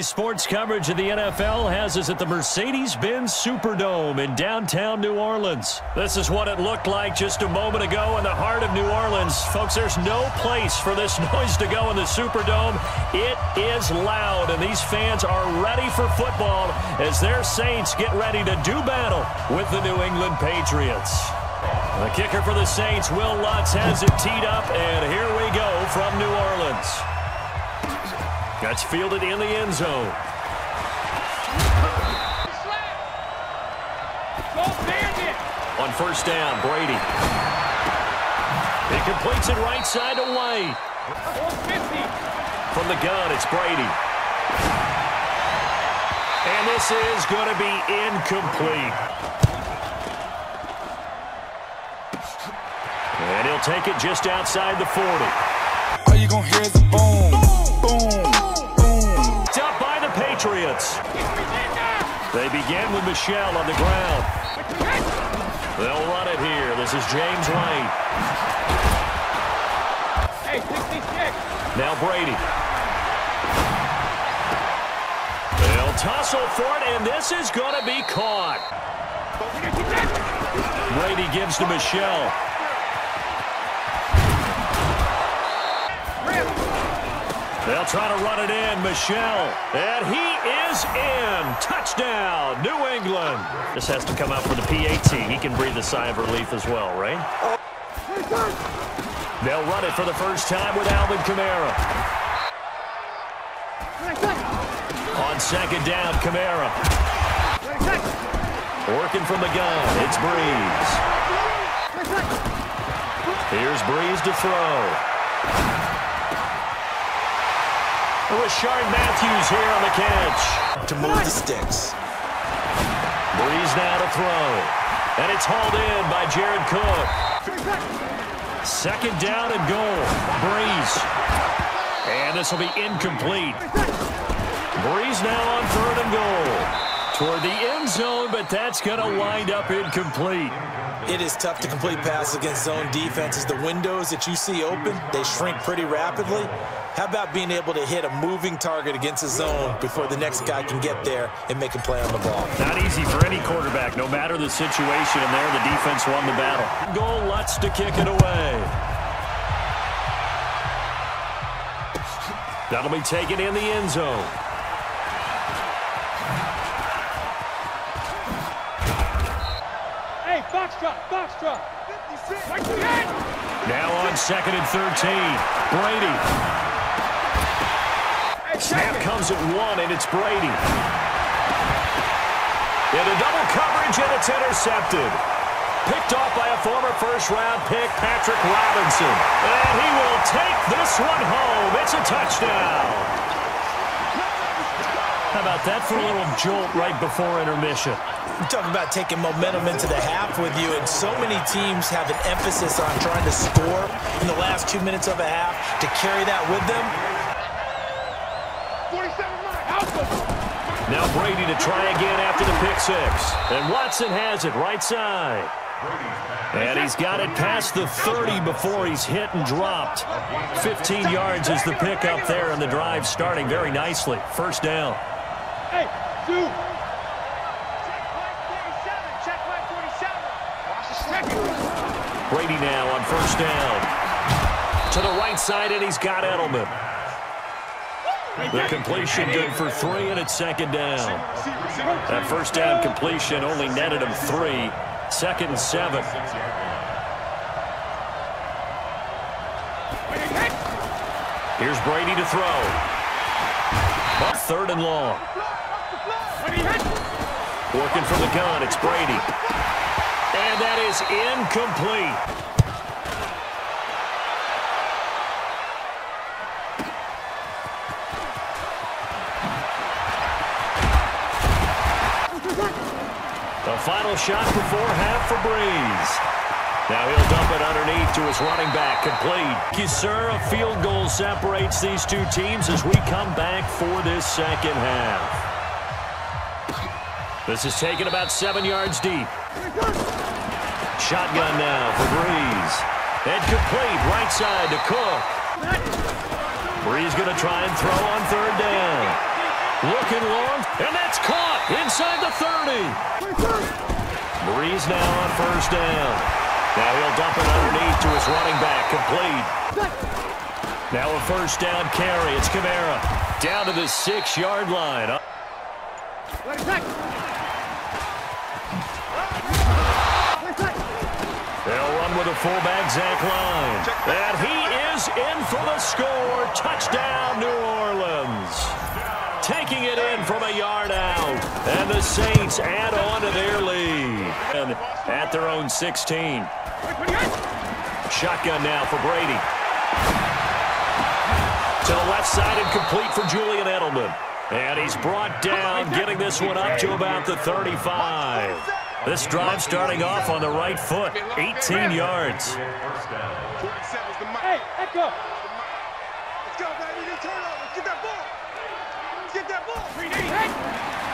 Sports coverage of the NFL has us at the Mercedes-Benz Superdome in downtown New Orleans. This is what it looked like just a moment ago in the heart of New Orleans. Folks, there's no place for this noise to go in the Superdome. It is loud, and these fans are ready for football as their Saints get ready to do battle with the New England Patriots. The kicker for the Saints, Will Lutz, has it teed up, and here we go from New Orleans. That's fielded in the end zone. On first down, Brady. He completes it right side to White. From the gun, it's Brady. And this is going to be incomplete. And he'll take it just outside the 40. All you're going to hear is a boom, boom, boom. Patriots. They begin with Michelle on the ground. They'll run it here. This is James White. Hey, 66. Now Brady. They'll tussle for it, and this is going to be caught. Brady gives to Michelle. They'll try to run it in, Michelle. And he is in. Touchdown, New England. This has to come out for the PAT. He can breathe a sigh of relief as well, right? They'll run it for the first time with Alvin Kamara. On second down, Kamara. Working from the gun, it's Brees. Here's Brees to throw. Rashard Matthews here on the catch. To move the sticks. Brees now to throw. And it's hauled in by Jared Cook. Second down and goal. Brees. And this will be incomplete. Brees now on third and goal. Toward the end zone, but that's going to wind up incomplete. It is tough to complete passes against zone defenses. The windows that you see open, they shrink pretty rapidly. How about being able to hit a moving target against a zone before the next guy can get there and make a play on the ball? Not easy for any quarterback, no matter the situation, and there the defense won the battle. Goal, Lutz to kick it away. That'll be taken in the end zone. Hey, box drop. 56. Now on second and 13, Brady. Snap comes at one, and it's Brady. In a double coverage, and it's intercepted. Picked off by a former first-round pick, Patrick Robinson. And he will take this one home. It's a touchdown. How about that for a little jolt right before intermission? You talk about taking momentum into the half with you, and so many teams have an emphasis on trying to score in the last 2 minutes of a half to carry that with them. Now Brady to try again after the pick six. And Watson has it right side. And he's got it past the 30 before he's hit and dropped. 15 yards is the pick up there, and the drive starting very nicely. First down. Hey, two. Check 147. Brady now on first down. To the right side, and he's got Edelman. The completion good for three, and it's second down. That first down completion only netted him three. Second and seven. Here's Brady to throw. But third and long. Working from the gun, it's Brady. And that is incomplete. Final shot before half for Brees. Now he'll dump it underneath to his running back. Complete. Thank you, sir. A field goal separates these two teams as we come back for this second half. This is taken about 7 yards deep. Shotgun now for Brees. Head complete, right side to Cook. Brees going to try and throw on third down. Looking long, and that's caught inside the 30. Brees now on first down. Now he'll dump it underneath to his running back, complete. Now a first down carry, it's Kamara. Down to the 6-yard line. They'll run with a fullback, Zach Lyne. And he is in for the score. Touchdown, New Orleans. Taking it in from a yard out. And the Saints add on to their lead. And at their own 16. Shotgun now for Brady. To the left side and complete for Julian Edelman. And he's brought down, getting this one up to about the 35. This drive starting off on the right foot, 18 yards. Hey, let's go. Let's go, baby. Turn over. Get that ball. Get that ball.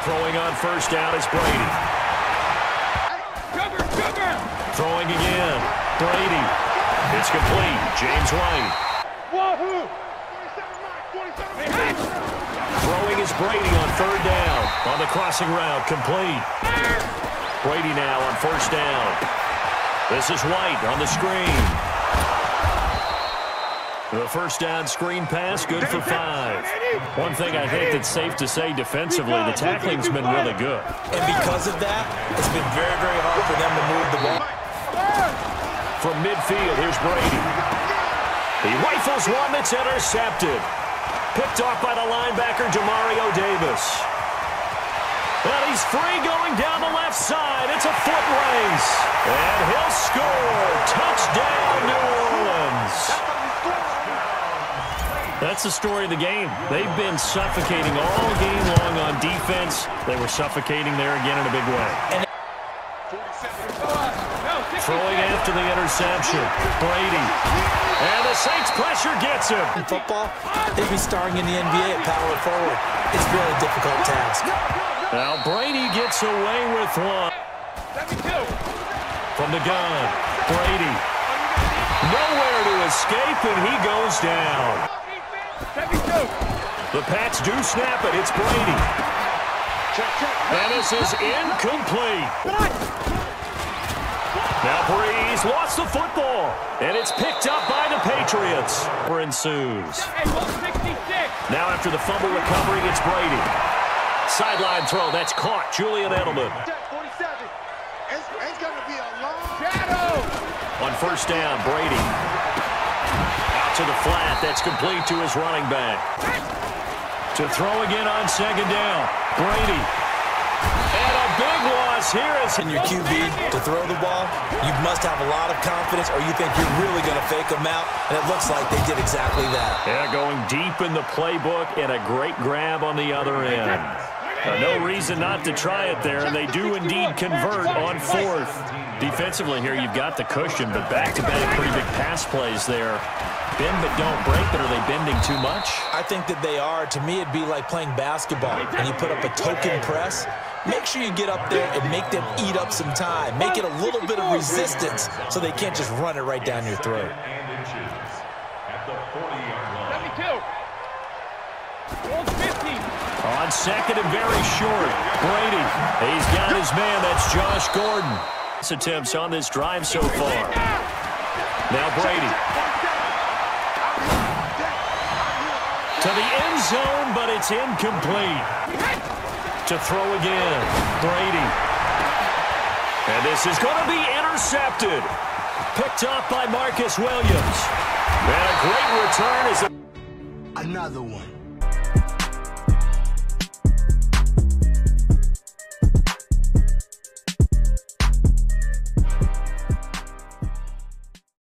Throwing on first down is Brady. Cover, cover. Throwing again. Brady. It's complete. James White. Wahoo. Throwing is Brady on third down. On the crossing route, complete. Brady now on first down. This is White on the screen. The first down screen pass, good for 5. One thing I think that's safe to say defensively, the tackling's been really good. And because of that, it's been very, very hard for them to move the ball. From midfield, here's Brady. He rifles one that's intercepted. Picked off by the linebacker, Demario Davis. But he's free going down the left side. It's a foot race. And he'll score. Touchdown, New Orleans. That's the story of the game. They've been suffocating all game long on defense. They were suffocating there again in a big way. Throwing after the interception. Brady. And the Saints pressure gets him. In football, they'd be starring in the NBA at power forward. It's really a difficult task. Now Brady gets away with one. From the gun, Brady. Nowhere to escape, and he goes down. The Pats do snap it. It's Brady. And this is incomplete. Now Brees lost the football, and it's picked up by the Patriots. Ensues. Now after the fumble recovery, it's Brady. Sideline throw, that's caught. Julian Edelman. 47. It's going to be a long shadow. On first down, Brady. Out to the flat, that's complete to his running back. To throw again on second down, Brady. And a big loss here is in your QB to throw the ball. You must have a lot of confidence, or you think you're really going to fake them out. And it looks like they did exactly that. Yeah, going deep in the playbook and a great grab on the other end. No reason not to try it there, and they do indeed convert on fourth. Defensively here, you've got the cushion, but back-to-back pretty big pass plays there. Bend but don't break, but are they bending too much? I think that they are. To me, it'd be like playing basketball, and you put up a token press. Make sure you get up there and make them eat up some time. Make it a little bit of resistance so they can't just run it right down your throat. On second and very short, Brady. He's got his man. That's Josh Gordon. His attempts on this drive so far. Now Brady. To the end zone, but it's incomplete. To throw again, Brady. And this is going to be intercepted. Picked up by Marcus Williams. And a great return is another one.